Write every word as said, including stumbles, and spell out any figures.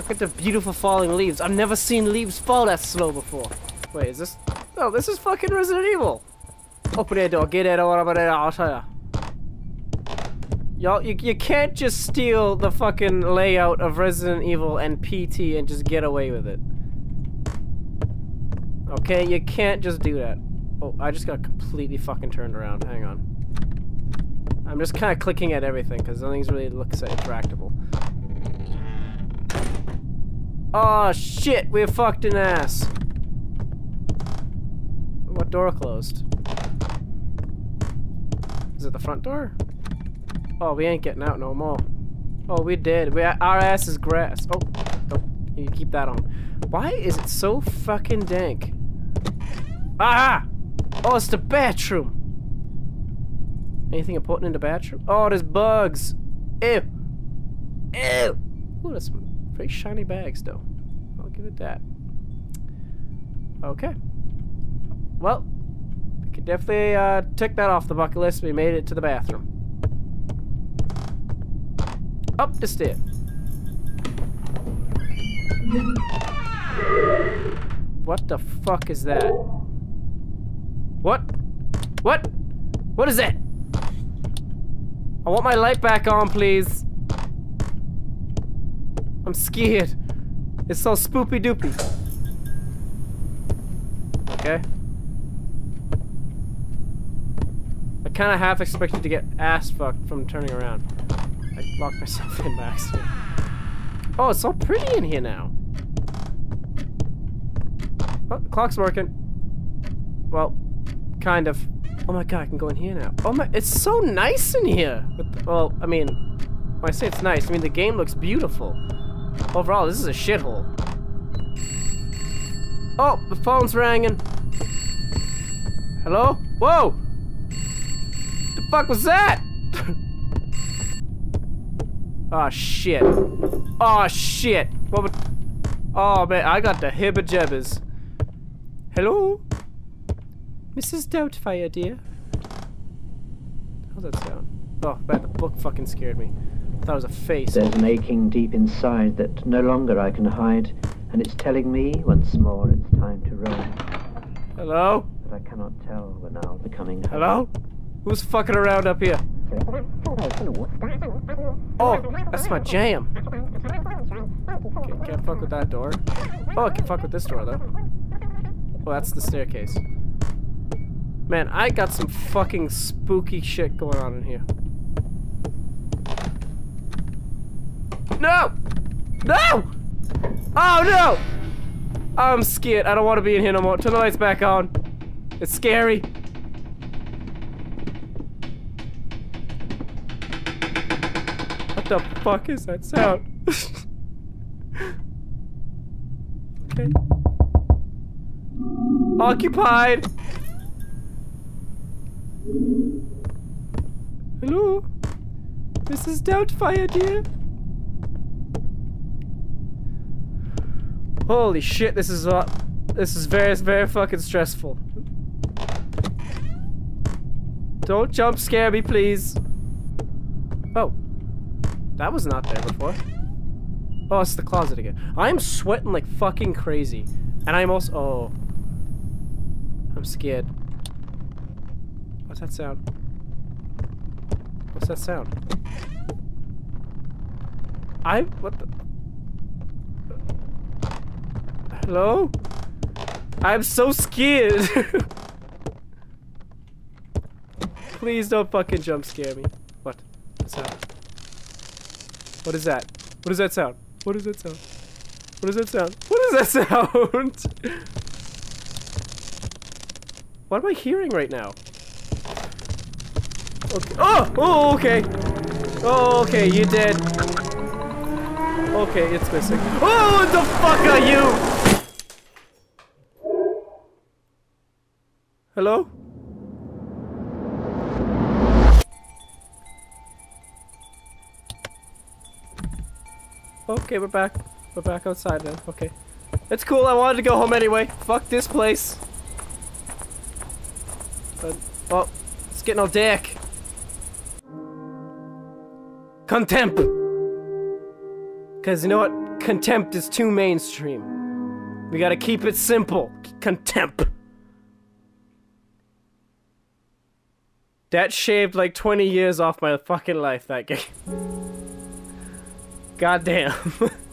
Look at the beautiful falling leaves. I've never seen leaves fall that slow before. Wait, is this? No, this is fucking Resident Evil. Open that door. Get that door. I'll tell ya. Y'all, you, you can't just steal the fucking layout of Resident Evil and P T and just get away with it. Okay, you can't just do that. Oh, I just got completely fucking turned around. Hang on. I'm just kind of clicking at everything because nothing's really looks attractable. Oh shit, we're fucked in ass. What door closed? Is it the front door? Oh, we ain't getting out no more. Oh, we did. We our ass is grass. Oh, don't you keep that on. Why is it so fucking dank? Ah! Oh, it's the bathroom. Anything important in the bathroom? Oh, there's bugs. Ew. Ew. Ooh, that's some pretty shiny bags, though. I'll give it that. Okay. Well, we could definitely uh, tick that off the bucket list. We made it to the bathroom. Up the stairs. What the fuck is that? What? What? What is that? I want my light back on, please. I'm scared. It's so spoopy doopy. Okay. I kind of half expected to get ass fucked from turning around. I locked myself in by accident. Oh, it's so pretty in here now. Oh, the clock's working. Well, kind of. Oh my god, I can go in here now. Oh my, it's so nice in here. With, well, I mean, when I say it's nice, I mean the game looks beautiful. Overall, this is a shithole. Oh, the phone's ringing. Hello? Whoa! The fuck was that? Oh shit. Oh shit. What would... Oh man, I got the hibba-jebbas. Hello? Missus Doubtfire, dear. How's that sound? Oh, man, the book fucking scared me. I thought it was a face. There's an aching deep inside that no longer I can hide, and it's telling me once more it's time to roam. Hello? But I cannot tell when I'll be coming home. Hello? Who's fucking around up here? Oh, that's my jam. Okay, can't fuck with that door. Oh, I can fuck with this door though. Oh, that's the staircase. Man, I got some fucking spooky shit going on in here. No! No! Oh no! I'm scared. I don't want to be in here no more. Turn the lights back on. It's scary. What the fuck is that sound? Okay. Occupied! Hello? Missus Doubtfire, dear? Holy shit, this is uh, this is very, very fucking stressful. Don't jump scare me, please. Oh. That was not there before. Oh, it's the closet again. I'm sweating like fucking crazy. And I'm also... Oh. I'm scared. What's that sound? What's that sound? I... What the... Hello? I'm so scared. Please don't fucking jump scare me. What? What's that? What is that? What does that sound? What does that sound? What does that sound? What does that sound? What am I hearing right now? Okay. Oh! Oh, okay. Oh, okay, you're dead. Okay, it's missing. Oh, what the fuck are you? Hello? Okay, we're back. We're back outside then. Okay. It's cool. I wanted to go home anyway. Fuck this place. But, oh, it's getting all dark. Contemp. Because you know what? Contempt is too mainstream. We gotta keep it simple. Contempt. That shaved like twenty years off my fucking life, that game. Goddamn.